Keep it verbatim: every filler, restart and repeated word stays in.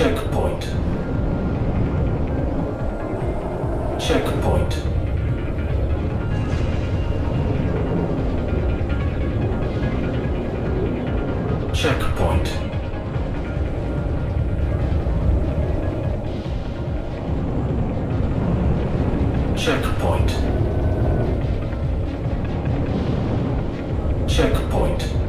Checkpoint. Checkpoint. Checkpoint. Checkpoint. Checkpoint.